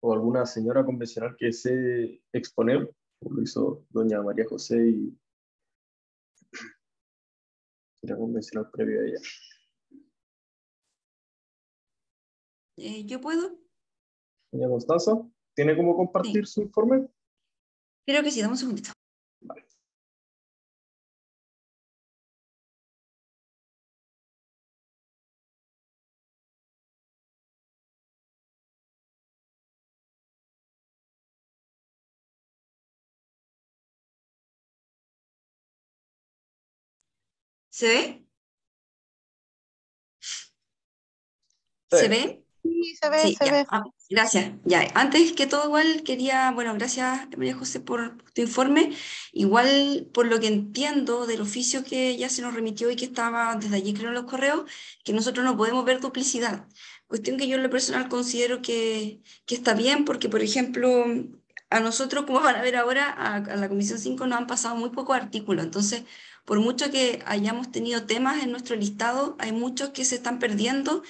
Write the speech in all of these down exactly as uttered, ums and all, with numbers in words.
o alguna señora convencional que se exponer, como lo hizo doña María José y la convencional previa a ella. Eh, ¿Yo puedo? Doña Constanza, ¿tiene cómo compartir sí. su informe? Creo que sí, dame un segundito. Vale. ¿Se ve? Sí. ¿Se ve? Sí, se ve, sí, se ya. ve. Ah, gracias. Ya. Antes que todo, igual quería, bueno, gracias María José por tu informe. Igual, por lo que entiendo del oficio que ya se nos remitió y que estaba desde allí, creo, en los correos, que nosotros no podemos ver duplicidad. Cuestión que yo en lo personal considero que, que está bien, porque, por ejemplo, a nosotros, como van a ver ahora, a, a la Comisión cinco nos han pasado muy pocos artículos, entonces... Por mucho que hayamos tenido temas en nuestro listado, hay muchos que se están perdiendo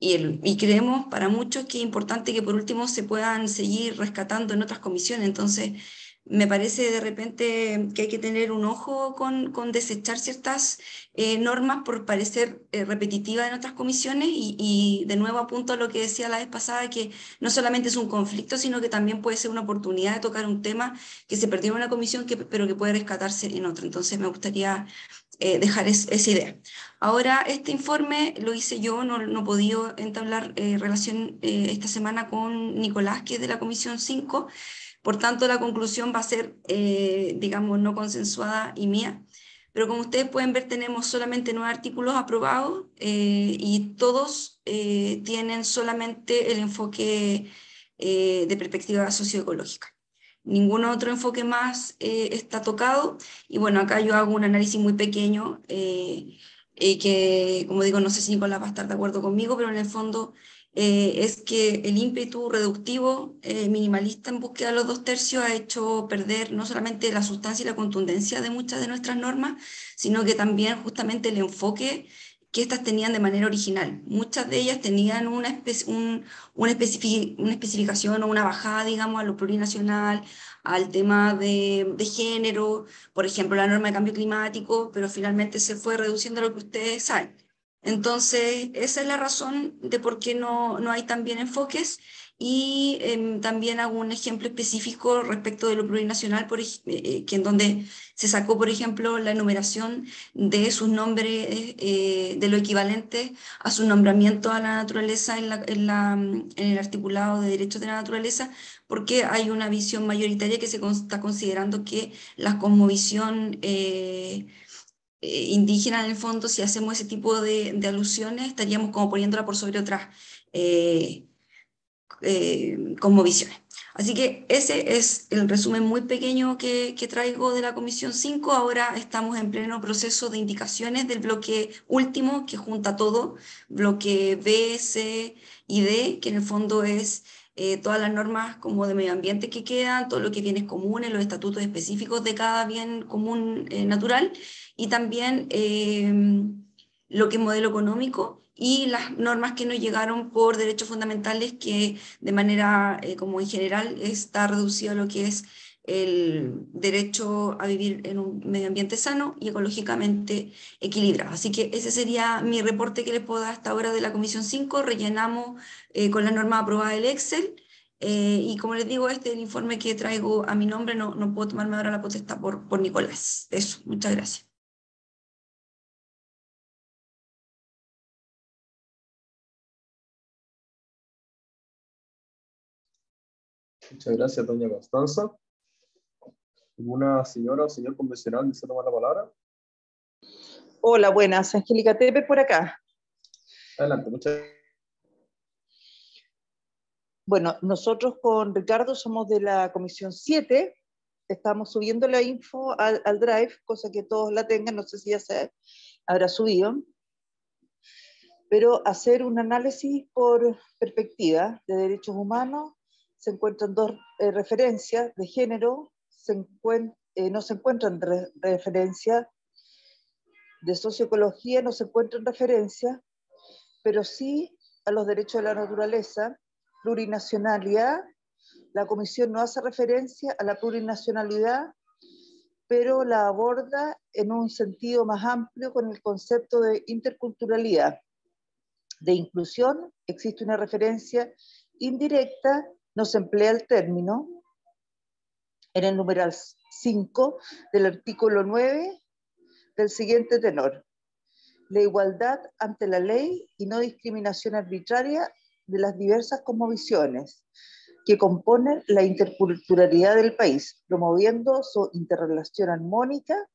y, el, y creemos para muchos que es importante que por último se puedan seguir rescatando en otras comisiones. Entonces, me parece de repente que hay que tener un ojo con, con desechar ciertas eh, normas por parecer eh, repetitivas en otras comisiones y, y de nuevo apunto a lo que decía la vez pasada, que no solamente es un conflicto, sino que también puede ser una oportunidad de tocar un tema que se perdió en una comisión, que, pero que puede rescatarse en otra. Entonces me gustaría eh, dejar es, esa idea. Ahora, este informe lo hice yo, no, no he podido entablar eh, relación eh, esta semana con Nicolás, que es de la Comisión cinco, Por tanto, la conclusión va a ser, eh, digamos, no consensuada y mía. Pero como ustedes pueden ver, tenemos solamente nueve artículos aprobados eh, y todos eh, tienen solamente el enfoque eh, de perspectiva socioecológica. Ningún otro enfoque más eh, está tocado. Y bueno, acá yo hago un análisis muy pequeño eh, y que, como digo, no sé si Nicolás va a estar de acuerdo conmigo, pero en el fondo... Eh, es que el ímpetu reductivo, eh, minimalista en búsqueda de los dos tercios ha hecho perder no solamente la sustancia y la contundencia de muchas de nuestras normas, sino que también justamente el enfoque que estas tenían de manera original. Muchas de ellas tenían una, espe un, una, especific una especificación o una bajada, digamos, a lo plurinacional, al tema de, de género, por ejemplo, la norma de cambio climático, pero finalmente se fue reduciendo a lo que ustedes saben. Entonces, esa es la razón de por qué no, no hay también enfoques y eh, también hago un ejemplo específico respecto de lo plurinacional, por, eh, que en donde se sacó, por ejemplo, la enumeración de sus nombres, eh, de lo equivalente a su nombramiento a la naturaleza en, la, en, la, en el articulado de derechos de la naturaleza, porque hay una visión mayoritaria que se con, está considerando que la cosmovisión... Eh, indígena en el fondo, si hacemos ese tipo de, de alusiones, estaríamos como poniéndola por sobre otras eh, eh, cosmovisiones. Así que ese es el resumen muy pequeño que, que traigo de la Comisión cinco. Ahora estamos en pleno proceso de indicaciones del bloque último, que junta todo, bloque B, C y D, que en el fondo es... Eh, todas las normas como de medio ambiente que quedan, todo lo que bienes comunes, los estatutos específicos de cada bien común eh, natural, y también eh, lo que es modelo económico y las normas que nos llegaron por derechos fundamentales, que de manera eh, como en general está reducido a lo que es el derecho a vivir en un medio ambiente sano y ecológicamente equilibrado. Así que ese sería mi reporte que les puedo dar hasta ahora de la Comisión cinco. Rellenamos eh, con la norma aprobada del Excel eh, y como les digo, este es el informe que traigo a mi nombre, no, no puedo tomarme ahora la potestad por, por Nicolás. Eso, muchas gracias. Muchas gracias, doña Constanza. ¿Alguna señora o señor convencional desea tomar la palabra? Hola, buenas. Angélica Tepe por acá. Adelante, muchas gracias. Bueno, nosotros con Ricardo somos de la Comisión siete. Estamos subiendo la info al, al Drive, cosa que todos la tengan. No sé si ya se habrá subido. Pero hacer un análisis por perspectiva de derechos humanos. Se encuentran dos eh, referencias de género. Se encuent eh, no se encuentran re referencias de socioecología, no se encuentran referencias, pero sí a los derechos de la naturaleza, plurinacionalidad La comisión no hace referencia a la plurinacionalidad, pero la aborda en un sentido más amplio con el concepto de interculturalidad. De inclusión existe una referencia indirecta, no se emplea el término. En el numeral cinco del artículo nueve del siguiente tenor: la igualdad ante la ley y no discriminación arbitraria de las diversas cosmovisiones que componen la interculturalidad del país, promoviendo su interrelación armónica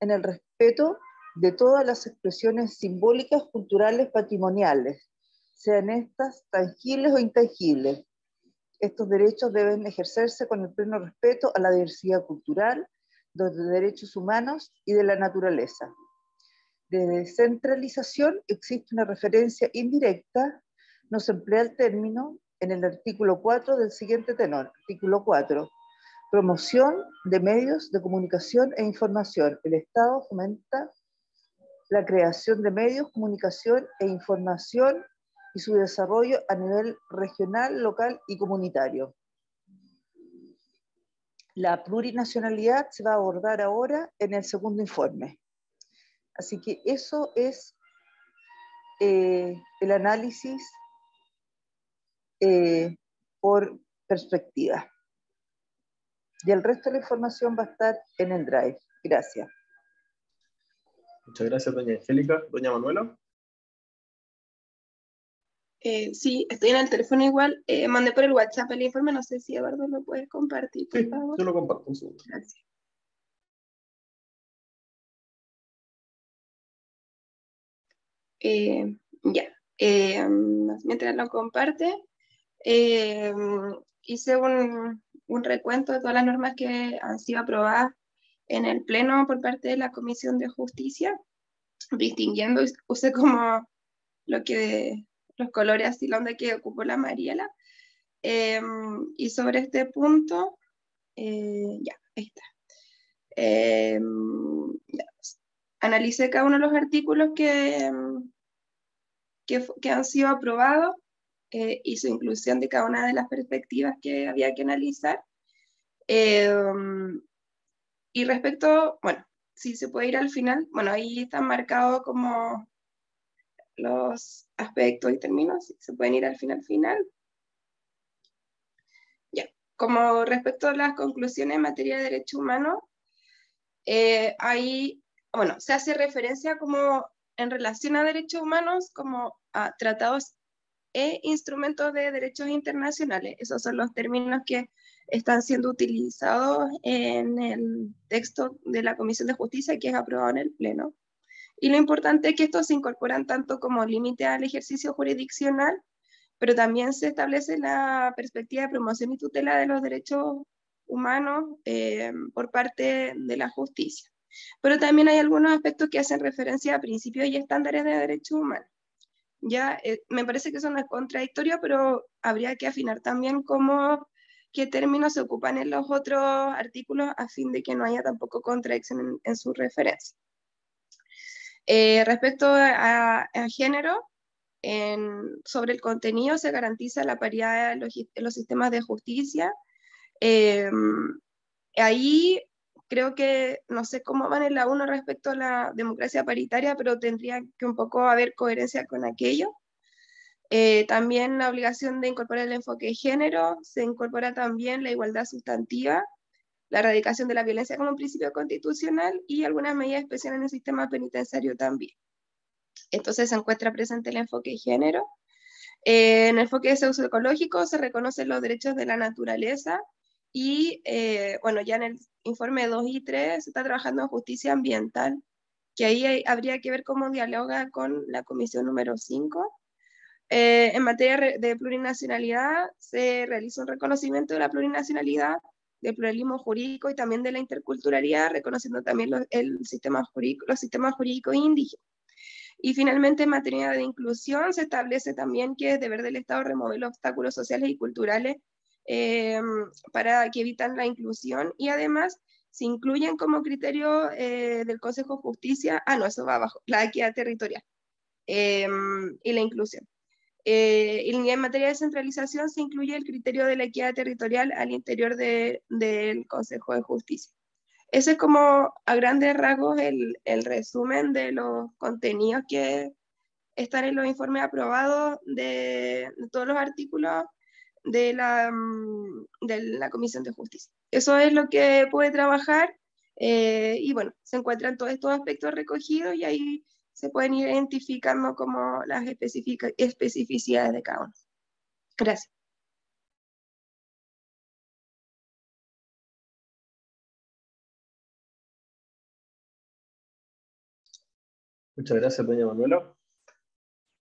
en el respeto de todas las expresiones simbólicas, culturales, patrimoniales, sean estas tangibles o intangibles. Estos derechos deben ejercerse con el pleno respeto a la diversidad cultural, de los derechos humanos y de la naturaleza. De descentralización existe una referencia indirecta, no se emplea el término, en el artículo cuatro del siguiente tenor. Artículo cuatro. Promoción de medios de comunicación e información. El Estado fomenta la creación de medios, comunicación e información y su desarrollo a nivel regional, local y comunitario. La plurinacionalidad se va a abordar ahora en el segundo informe. Así que eso es eh, el análisis Eh, por perspectiva. Y el resto de la información va a estar en el drive. Gracias. Muchas gracias, doña Angélica. Doña Manuela. Eh, sí, estoy en el teléfono igual. Eh, mandé por el WhatsApp el informe. No sé si Eduardo lo puedes compartir, por sí, favor. Yo lo comparto. Un segundo. Gracias. Eh, ya. Eh, mientras lo comparte, eh, hice un, un recuento de todas las normas que han sido aprobadas en el Pleno por parte de la Comisión de Justicia, distinguiendo, usé como lo que, los colores así, la onda que ocupó la Mariela. Eh, y sobre este punto, eh, ya, ahí está. Eh, ya, analicé cada uno de los artículos que... Que, que han sido aprobados eh, y su inclusión de cada una de las perspectivas que había que analizar. Eh, y respecto, bueno, si se puede ir al final, bueno, ahí están marcados como los aspectos y términos, si se pueden ir al final, final. Ya, como respecto a las conclusiones en materia de derechos humanos, eh, ahí, bueno, se hace referencia como en relación a derechos humanos como a tratados e instrumentos de derechos internacionales. Esos son los términos que están siendo utilizados en el texto de la Comisión de Justicia que es aprobado en el Pleno. Y lo importante es que estos se incorporan tanto como límite al ejercicio jurisdiccional, pero también se establece la perspectiva de promoción y tutela de los derechos humanos eh, por parte de la justicia. Pero también hay algunos aspectos que hacen referencia a principios y estándares de derechos humanos. Ya, eh, me parece que eso no es contradictorio, pero habría que afinar también cómo, qué términos se ocupan en los otros artículos a fin de que no haya tampoco contradicción en, en su referencia. Eh, respecto a, a género, en, sobre el contenido se garantiza la paridad en los, en los sistemas de justicia. Eh, ahí... Creo que, no sé cómo van en la uno respecto a la democracia paritaria, pero tendría que un poco haber coherencia con aquello. Eh, también la obligación de incorporar el enfoque de género, se incorpora también la igualdad sustantiva, la erradicación de la violencia como un principio constitucional y algunas medidas especiales en el sistema penitenciario también. Entonces se encuentra presente el enfoque de género. Eh, en el enfoque socioecológico se reconocen los derechos de la naturaleza, y eh, bueno, ya en el informe dos y tres se está trabajando en justicia ambiental, que ahí hay, habría que ver cómo dialoga con la comisión número cinco. Eh, en materia de plurinacionalidad se realiza un reconocimiento de la plurinacionalidad, del pluralismo jurídico y también de la interculturalidad, reconociendo también los, el sistema jurídico, los sistemas jurídicos indígenas. Y finalmente, en materia de inclusión se establece también que es deber del Estado remover los obstáculos sociales y culturales Eh, para que evitan la inclusión, y además se incluyen como criterio eh, del Consejo de Justicia, ah no, eso va abajo, la equidad territorial eh, y la inclusión. Eh, y en materia de descentralización se incluye el criterio de la equidad territorial al interior de, del Consejo de Justicia. Ese es como a grandes rasgos el, el resumen de los contenidos que están en los informes aprobados de, de todos los artículos de la, de la Comisión de Justicia. Eso es lo que puede trabajar eh, y bueno, se encuentran todos estos aspectos recogidos y ahí se pueden ir identificando como las especificidades de cada uno. Gracias. Muchas gracias, doña Manuela.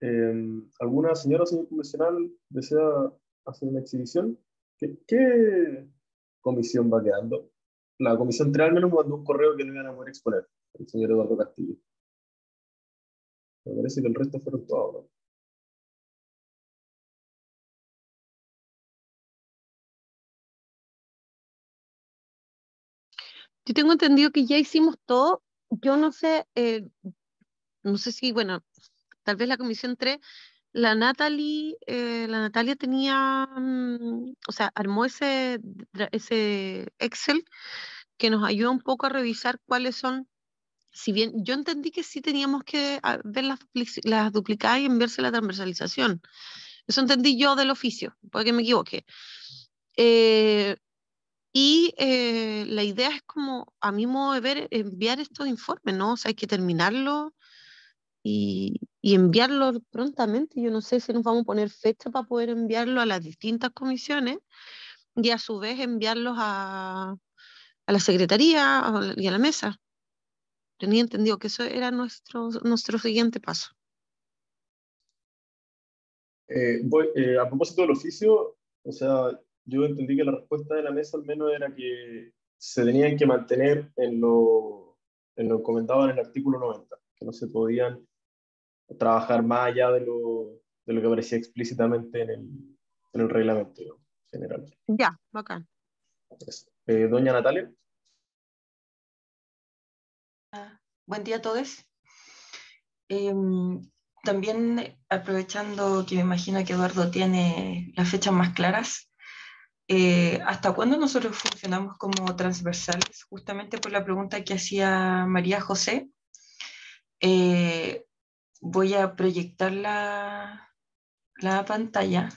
Eh, ¿Alguna señora o señor comisional desea hacer una exhibición? ¿Qué, qué comisión va quedando? La comisión tres al menos mandó un correo que no iban a poder exponer, el señor Eduardo Castillo. Me parece que el resto fueron todos, ¿no? Yo tengo entendido que ya hicimos todo. Yo no sé, eh, no sé si, bueno, tal vez la comisión tres, la Natalie, eh, la Natalia tenía, um, o sea, armó ese, ese Excel que nos ayuda un poco a revisar cuáles son. Si bien yo entendí que sí teníamos que ver las, las duplicadas y enviarse la transversalización. Eso entendí yo del oficio, porque me equivoqué. Eh, y eh, la idea es como, a mi modo de ver, enviar estos informes, ¿no? O sea, hay que terminarlo y, y enviarlo prontamente. Yo no sé si nos vamos a poner fecha para poder enviarlo a las distintas comisiones y a su vez enviarlos a, a la secretaría y a la mesa. Tenía entendido que eso era nuestro, nuestro siguiente paso. Eh, voy, eh, a propósito del oficio, o sea, yo entendí que la respuesta de la mesa al menos era que se tenían que mantener en lo, en lo comentado en el artículo noventa, que no se podían trabajar más allá de lo, de lo que aparecía explícitamente en el, en el reglamento, digamos, general. Ya, bacán. Eh, Doña Natalia. Buen día a todos. Eh, también aprovechando que me imagino que Eduardo tiene las fechas más claras, eh, ¿hasta cuándo nosotros funcionamos como transversales? Justamente por la pregunta que hacía María José, eh, voy a proyectar la, la pantalla.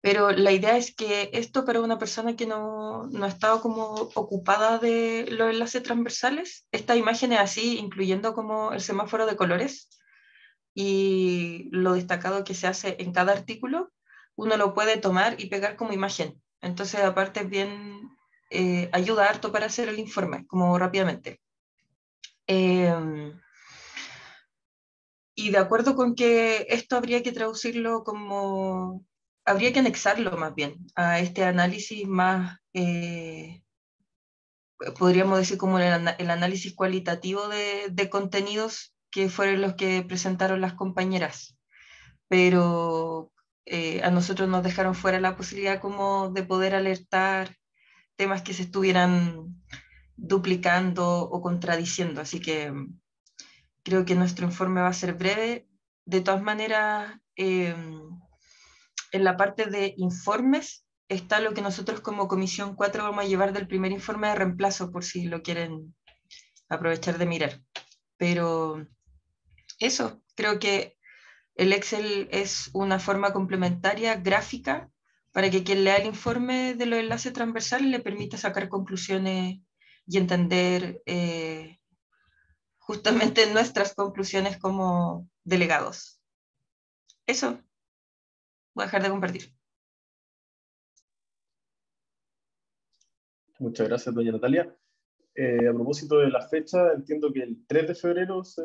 Pero la idea es que esto para una persona que no, no ha estado como ocupada de los enlaces transversales, esta imagen es así, incluyendo como el semáforo de colores y lo destacado que se hace en cada artículo, uno lo puede tomar y pegar como imagen. Entonces, aparte es bien, eh, ayuda harto para hacer el informe, como rápidamente. Eh, y de acuerdo con que esto habría que traducirlo como... habría que anexarlo más bien a este análisis más, eh, podríamos decir como el, el análisis cualitativo de, de contenidos que fueron los que presentaron las compañeras, pero eh, a nosotros nos dejaron fuera la posibilidad como de poder alertar temas que se estuvieran duplicando o contradiciendo, así que creo que nuestro informe va a ser breve. De todas maneras, eh, en la parte de informes está lo que nosotros como Comisión cuatro vamos a llevar del primer informe de reemplazo, por si lo quieren aprovechar de mirar. Pero eso, creo que el Excel es una forma complementaria, gráfica, para que quien lea el informe de los enlaces transversales le permita sacar conclusiones y entender eh, justamente nuestras conclusiones como delegados. Eso. Voy a dejar de compartir. Muchas gracias, doña Natalia. Eh, a propósito de la fecha, entiendo que el tres de febrero se,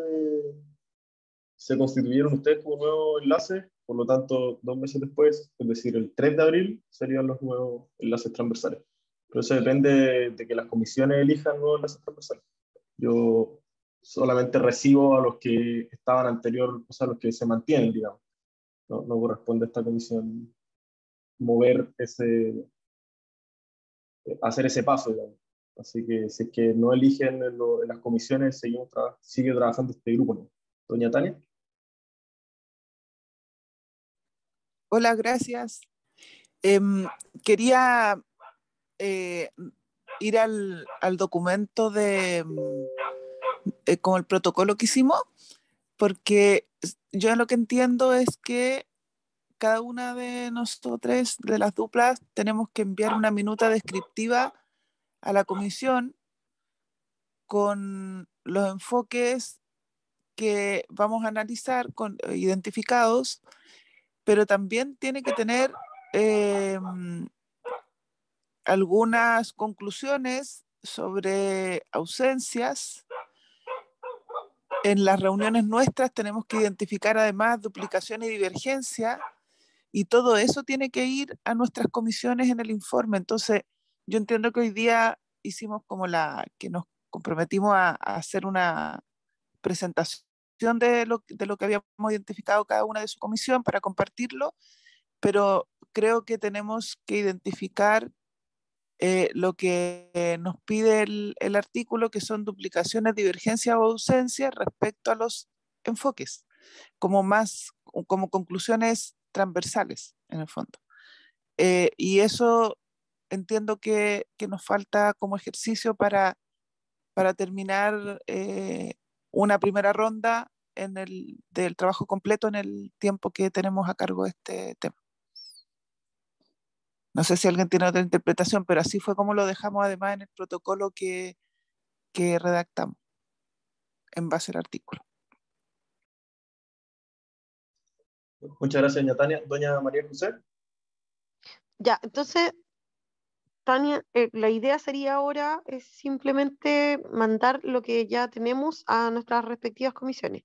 se constituyeron ustedes como nuevos enlaces, por lo tanto, dos meses después, es decir, el tres de abril, serían los nuevos enlaces transversales. Pero eso depende de que las comisiones elijan nuevos enlaces transversales. Yo solamente recibo a los que estaban anterior, o sea, los que se mantienen, digamos. No, no corresponde a esta comisión mover ese, hacer ese paso, digamos. Así que si es que no eligen en, lo, en las comisiones, seguimos tra- sigue trabajando este grupo, ¿no? Doña Tania. Hola, gracias. Eh, quería eh, ir al, al documento de eh, con el protocolo que hicimos, porque yo lo que entiendo es que cada una de nosotros, de las duplas, tenemos que enviar una minuta descriptiva a la comisión con los enfoques que vamos a analizar con, identificados, pero también tiene que tener eh, algunas conclusiones sobre ausencias. En las reuniones nuestras tenemos que identificar además duplicaciones y divergencias, y todo eso tiene que ir a nuestras comisiones en el informe. Entonces, yo entiendo que hoy día hicimos como la que nos comprometimos a, a hacer una presentación de lo, de lo que habíamos identificado cada una de su comisión para compartirlo, pero creo que tenemos que identificar eh, lo que nos pide el, el artículo, que son duplicaciones, divergencias o ausencias respecto a los enfoques, como más, como conclusiones transversales en el fondo. Eh, y eso entiendo que, que nos falta como ejercicio para, para terminar eh, una primera ronda en el, del trabajo completo en el tiempo que tenemos a cargo de este tema. No sé si alguien tiene otra interpretación, pero así fue como lo dejamos además en el protocolo que, que redactamos en base al artículo. Muchas gracias, doña Tania. Doña María José. Ya, entonces, Tania, eh, la idea sería ahora es simplemente mandar lo que ya tenemos a nuestras respectivas comisiones,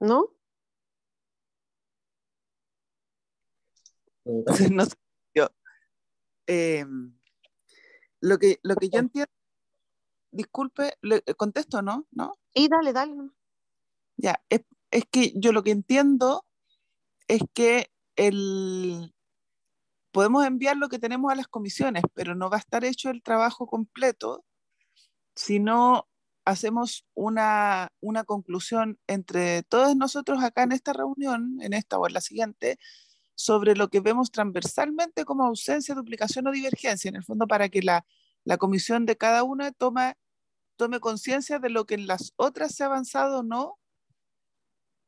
¿no? No sé, yo, eh, lo que, lo que yo entiendo, disculpe, le contesto, ¿no? ¿No? Sí, dale, dale. Ya, es, es que yo lo que entiendo es que el... podemos enviar lo que tenemos a las comisiones, pero no va a estar hecho el trabajo completo si no hacemos una, una conclusión entre todos nosotros acá en esta reunión, en esta o en la siguiente, sobre lo que vemos transversalmente como ausencia, duplicación o divergencia, en el fondo para que la, la comisión de cada una toma, tome conciencia de lo que en las otras se ha avanzado o no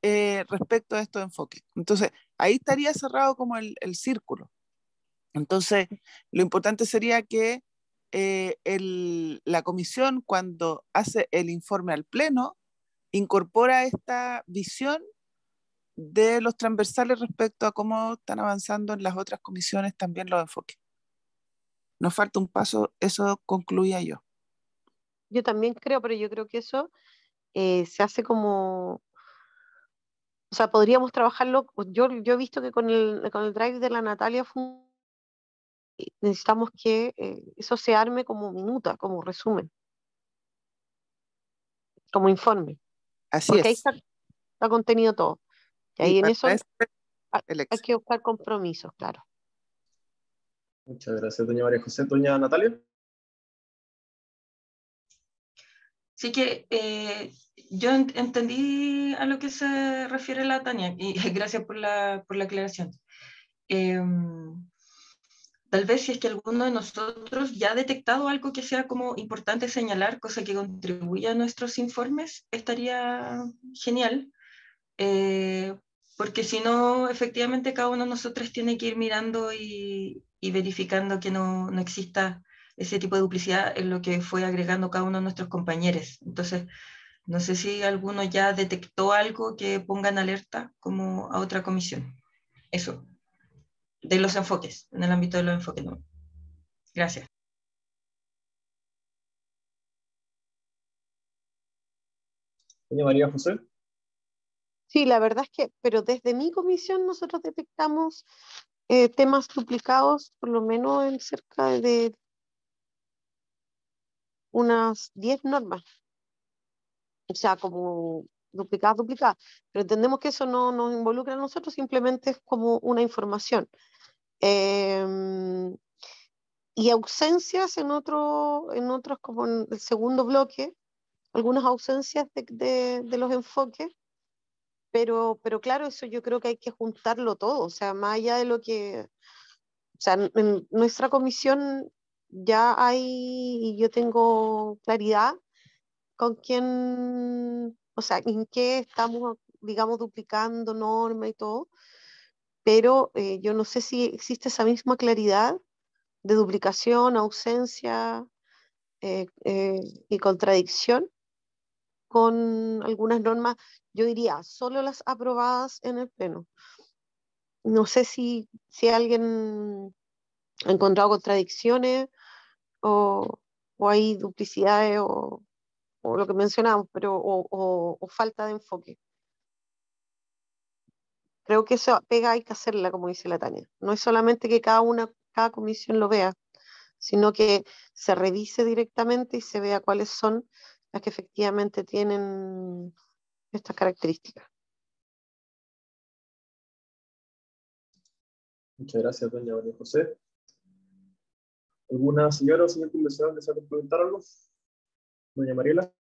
eh, respecto a estos enfoques. Entonces, ahí estaría cerrado como el, el círculo. Entonces, lo importante sería que eh, el, la comisión, cuando hace el informe al pleno, incorpora esta visión de los transversales respecto a cómo están avanzando en las otras comisiones también los enfoques. Nos falta un paso, eso concluía yo. Yo también creo, pero yo creo que eso eh, se hace como... O sea, podríamos trabajarlo... Yo, yo he visto que con el, con el drive de la Natalia fue un... necesitamos que eh, eso se arme como minuta, como resumen, como informe. Así porque es. Ahí está, está contenido todo. Y ahí y en eso este, hay, hay que buscar compromisos, claro. Muchas gracias, doña María José. Doña Natalia. Así que eh, yo ent entendí a lo que se refiere la Tania, y gracias por la, por la aclaración. Eh, Tal vez si es que alguno de nosotros ya ha detectado algo que sea como importante señalar, cosa que contribuya a nuestros informes, estaría genial, eh, porque si no, efectivamente cada uno de nosotros tiene que ir mirando y, y verificando que no, no exista ese tipo de duplicidad en lo que fue agregando cada uno de nuestros compañeros. Entonces, no sé si alguno ya detectó algo que ponga en alerta como a otra comisión. Eso. De los enfoques, en el ámbito de los enfoques. No. Gracias. Doña María José. Sí, la verdad es que, pero desde mi comisión nosotros detectamos eh, temas duplicados, por lo menos en cerca de unas diez normas. O sea, como... duplicada, duplicada, pero entendemos que eso no nos involucra a nosotros, simplemente es como una información. Eh, y ausencias en, otro, en otros, como en el segundo bloque, algunas ausencias de, de, de los enfoques, Pero, pero claro, eso yo creo que hay que juntarlo todo, o sea, más allá de lo que... O sea, en nuestra comisión ya hay, y yo tengo claridad con quién, o sea, en qué estamos, digamos, duplicando normas y todo, pero eh, yo no sé si existe esa misma claridad de duplicación, ausencia eh, eh, y contradicción con algunas normas, yo diría, solo las aprobadas en el Pleno. No sé si, si alguien ha encontrado contradicciones o, o hay duplicidades o, o lo que mencionamos, pero o, o, o falta de enfoque. Creo que esa pega hay que hacerla, como dice la Tania. No es solamente que cada una, cada comisión lo vea, sino que se revise directamente y se vea cuáles son las que efectivamente tienen estas características. Muchas gracias, doña María José. ¿Alguna señora o señor convencional desea complementar algo? Doña Mariela.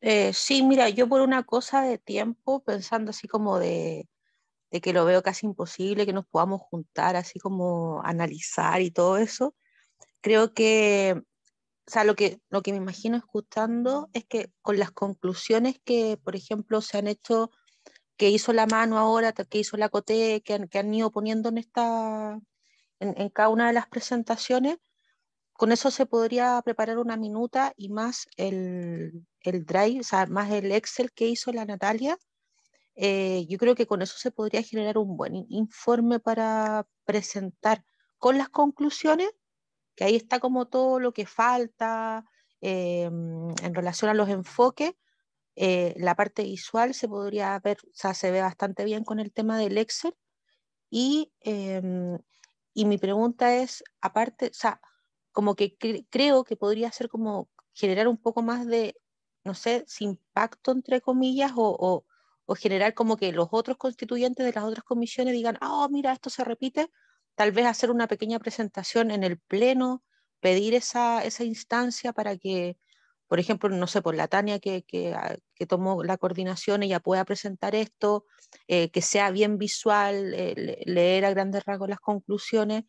Eh, sí, mira, yo por una cosa de tiempo, pensando así como de, de que lo veo casi imposible, que nos podamos juntar, así como analizar y todo eso, creo que, o sea, lo que, lo que me imagino escuchando es que con las conclusiones que, por ejemplo, se han hecho... que hizo la mano ahora, que hizo la C O T E, que han, que han ido poniendo en, esta, en, en cada una de las presentaciones, con eso se podría preparar una minuta y más el, el drive, o sea, más el Excel que hizo la Natalia. Eh, yo creo que con eso se podría generar un buen informe para presentar con las conclusiones, que ahí está como todo lo que falta eh, en relación a los enfoques. Eh, la parte visual se podría ver, o sea, se ve bastante bien con el tema del Excel. Y, eh, y mi pregunta es, aparte, o sea, como que cre creo que podría ser como generar un poco más de, no sé, sin impacto, entre comillas, o, o, o generar como que los otros constituyentes de las otras comisiones digan, oh, mira, esto se repite, tal vez hacer una pequeña presentación en el Pleno, pedir esa, esa instancia para que, por ejemplo, no sé, por la Tania que, que, que tomó la coordinación, ella pueda presentar esto, eh, que sea bien visual, eh, leer a grandes rasgos las conclusiones,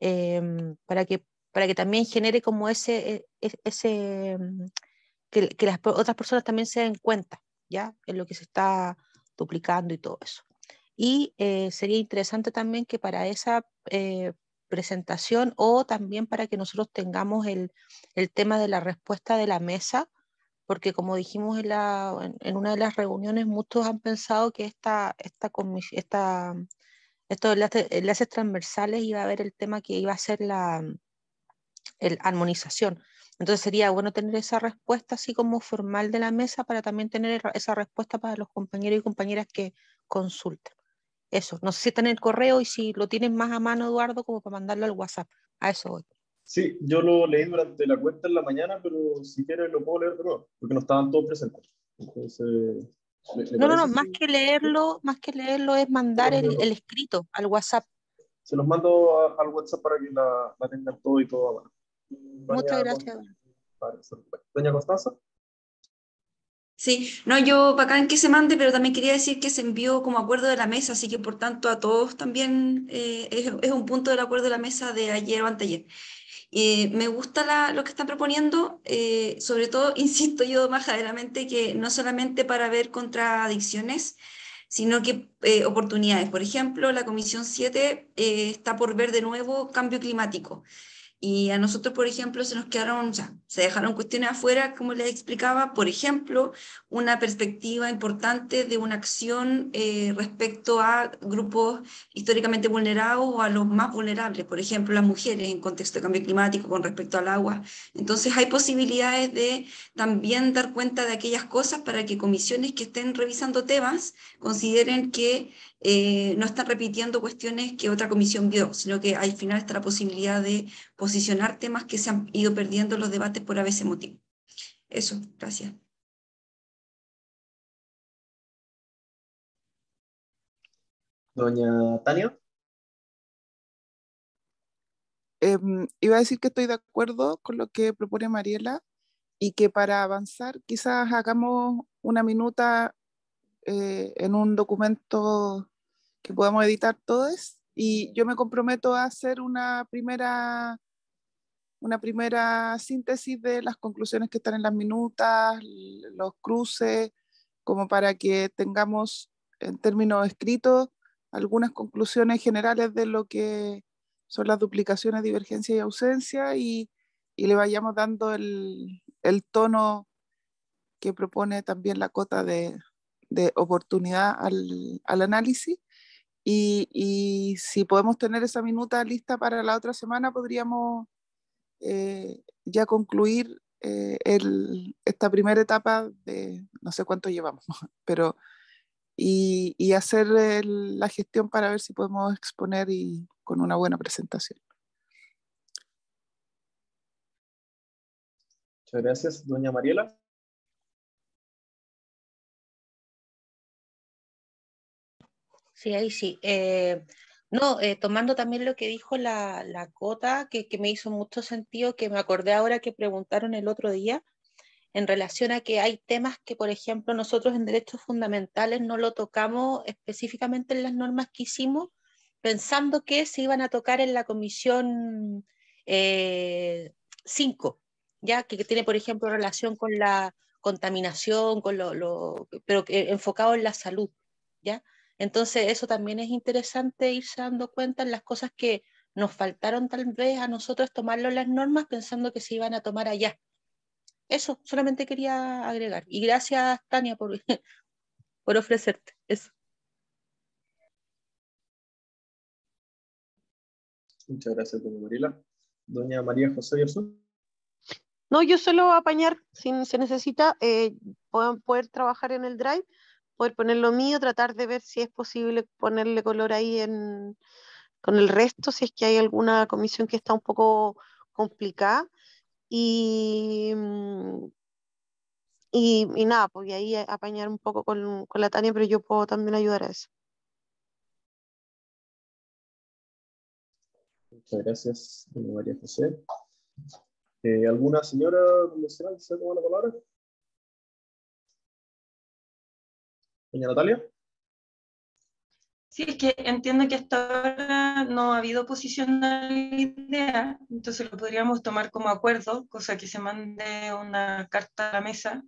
eh, para, que, para que también genere como ese, ese que, que las otras personas también se den cuenta, ¿ya? En lo que se está duplicando y todo eso. Y eh, sería interesante también que para esa... Eh, presentación o también para que nosotros tengamos el, el tema de la respuesta de la mesa, porque como dijimos en, la, en, en una de las reuniones, muchos han pensado que esta, esta, esta, estos enlaces, enlaces transversales iba a haber el tema que iba a ser la el, armonización. Entonces sería bueno tener esa respuesta así como formal de la mesa para también tener esa respuesta para los compañeros y compañeras que consulten. Eso, no sé si está en el correo y si lo tienen más a mano, Eduardo, como para mandarlo al WhatsApp. A eso voy. Sí, yo lo leí durante la cuenta en la mañana, pero si quieres lo puedo leer de nuevo, porque no estaban todos presentes. Entonces, ¿le, le no, no, no, más que leerlo, más que leerlo es mandar el, el escrito al WhatsApp. Se los mando a, al WhatsApp para que la, la tengan todo y todo a mano. Muchas gracias. Constanza. Doña Constanza. Sí, no, yo bacán que se mande, pero también quería decir que se envió como acuerdo de la mesa, así que por tanto a todos también eh, es, es un punto del acuerdo de la mesa de ayer o anteayer. Eh, me gusta la, lo que están proponiendo, eh, sobre todo, insisto yo más adelante, que no solamente para ver contradicciones, sino que eh, oportunidades. Por ejemplo, la Comisión siete eh, está por ver de nuevo cambio climático. Y a nosotros, por ejemplo, se nos quedaron, o sea, se dejaron cuestiones afuera, como les explicaba, por ejemplo, una perspectiva importante de una acción eh, respecto a grupos históricamente vulnerados o a los más vulnerables, por ejemplo, las mujeres en contexto de cambio climático con respecto al agua. Entonces hay posibilidades de también dar cuenta de aquellas cosas para que comisiones que estén revisando temas consideren que eh, no están repitiendo cuestiones que otra comisión vio, sino que al final está la posibilidad de posicionar temas que se han ido perdiendo en los debates por a veces motivo. Eso, gracias. Doña Tania. Eh, iba a decir que estoy de acuerdo con lo que propone Mariela y que para avanzar quizás hagamos una minuta eh, en un documento que podamos editar todos, y yo me comprometo a hacer una primera, una primera síntesis de las conclusiones que están en las minutas, los cruces, como para que tengamos en términos escritos algunas conclusiones generales de lo que son las duplicaciones, divergencias y ausencias, y, y le vayamos dando el, el tono que propone también la cota de, de oportunidad al, al análisis. Y, y si podemos tener esa minuta lista para la otra semana, podríamos eh, ya concluir eh, el, esta primera etapa de no sé cuánto llevamos, pero y, y hacer el, la gestión para ver si podemos exponer y con una buena presentación. Muchas gracias, doña Mariela. Sí, ahí sí. Eh, no, eh, tomando también lo que dijo la, la Cota, que, que me hizo mucho sentido, que me acordé ahora que preguntaron el otro día, en relación a que hay temas que, por ejemplo, nosotros en derechos fundamentales no lo tocamos específicamente en las normas que hicimos, pensando que se iban a tocar en la comisión eh, cinco, ya que, que tiene, por ejemplo, relación con la contaminación, con lo, lo, pero que, enfocado en la salud, ¿ya? Entonces eso también es interesante, irse dando cuenta en las cosas que nos faltaron tal vez a nosotros tomarlo en las normas pensando que se iban a tomar allá. Eso, solamente quería agregar. Y gracias, Tania, por, por ofrecerte eso. Muchas gracias, doña Mariela. Doña María José Yerson. No, yo solo apañar, si se necesita, eh, pueden poder trabajar en el Drive, poder poner lo mío, tratar de ver si es posible ponerle color ahí en, con el resto, si es que hay alguna comisión que está un poco complicada, y, y, y nada, porque ahí apañar un poco con, con la Tania, pero yo puedo también ayudar a eso. Muchas gracias, doña María José. Eh, ¿Alguna señora convencional se toma la palabra? Doña Natalia. Sí, es que entiendo que hasta ahora no ha habido posición a la idea, entonces lo podríamos tomar como acuerdo, cosa que se mande una carta a la mesa,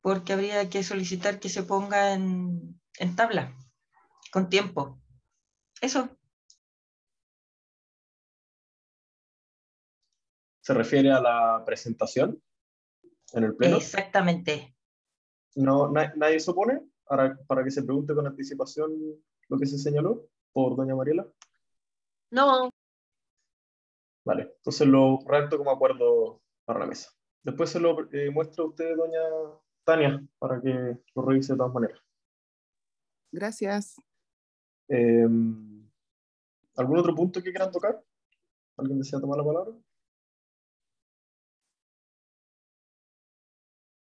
porque habría que solicitar que se ponga en, en tabla, con tiempo. Eso. ¿Se refiere a la presentación en el pleno? Exactamente. No, na- ¿nadie se opone? Para, para que se pregunte con anticipación lo que se señaló por doña Mariela. No. Vale, entonces lo redacto como acuerdo para la mesa. Después se lo eh, muestro a usted, doña Tania, para que lo revise de todas maneras. Gracias. Eh, ¿Algún otro punto que quieran tocar? ¿Alguien desea tomar la palabra?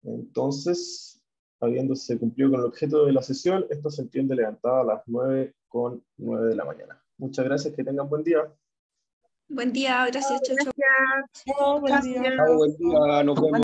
Entonces, habiéndose cumplido con el objeto de la sesión, esto se entiende levantado a las nueve con nueve de la mañana. Muchas gracias, que tengan buen día. Buen día, gracias, Chocho. Gracias. Buen día. Nos vemos.